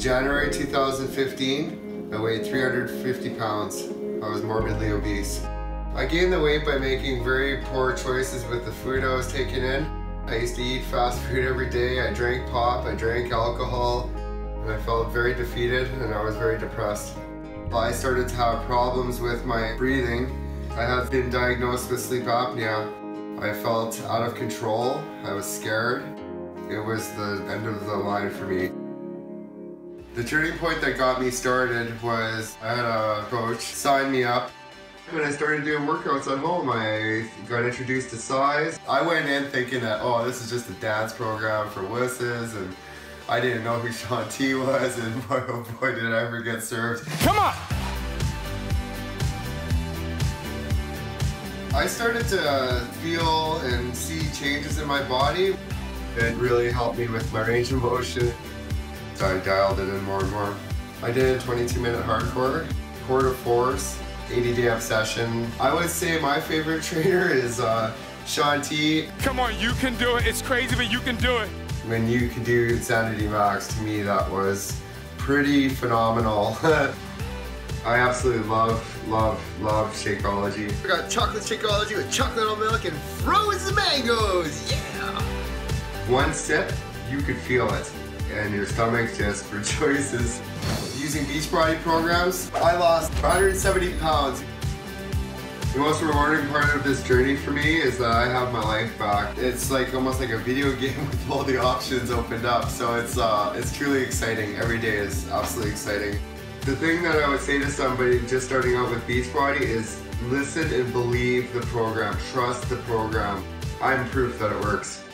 January 2015, I weighed 350 pounds. I was morbidly obese. I gained the weight by making very poor choices with the food I was taking in. I used to eat fast food every day. I drank pop, I drank alcohol, and I felt very defeated and I was very depressed. I started to have problems with my breathing. I have been diagnosed with sleep apnea. I felt out of control. I was scared. It was the end of the line for me. The turning point that got me started was I had a coach sign me up. When I started doing workouts at home, I got introduced to size. I went in thinking that, oh, this is just a dance program for wusses, and I didn't know who Shaun T was, and boy, oh boy, did I ever get served. Come on! I started to feel and see changes in my body. It really helped me with my range of motion. So I dialed it in more and more. I did 22-minute hardcore, core to force, 80-day obsession. I would say my favorite trainer is Shaun T. Come on, you can do it. It's crazy, but you can do it. When you could do Insanity Max, to me that was pretty phenomenal. I absolutely love Shakeology. I got chocolate Shakeology with chocolate milk and frozen mangoes, yeah! One sip, you could feel it, and your stomach just rejoices. Using Beachbody programs, I lost 170 pounds. The most rewarding part of this journey for me is that I have my life back. It's like almost like a video game with all the options opened up, so it's truly exciting. Every day is absolutely exciting. The thing that I would say to somebody just starting out with Beachbody is listen and believe the program, trust the program. I'm proof that it works.